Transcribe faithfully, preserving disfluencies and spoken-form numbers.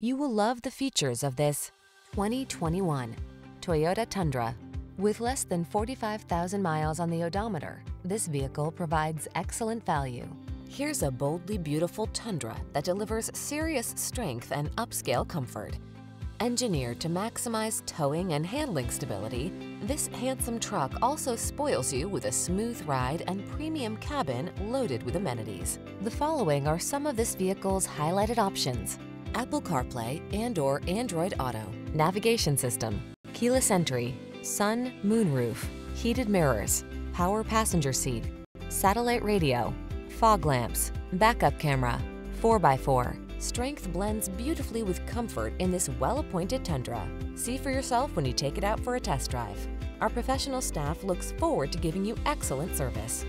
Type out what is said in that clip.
You will love the features of this twenty twenty-one Toyota Tundra. With less than forty-five thousand miles on the odometer, this vehicle provides excellent value. Here's a boldly beautiful Tundra that delivers serious strength and upscale comfort. Engineered to maximize towing and handling stability, this handsome truck also spoils you with a smooth ride and premium cabin loaded with amenities. The following are some of this vehicle's highlighted options: Apple CarPlay and or Android Auto, navigation system, keyless entry, sun moonroof, heated mirrors, power passenger seat, satellite radio, fog lamps, backup camera, four by four. Strength blends beautifully with comfort in this well-appointed Tundra. See for yourself when you take it out for a test drive. Our professional staff looks forward to giving you excellent service.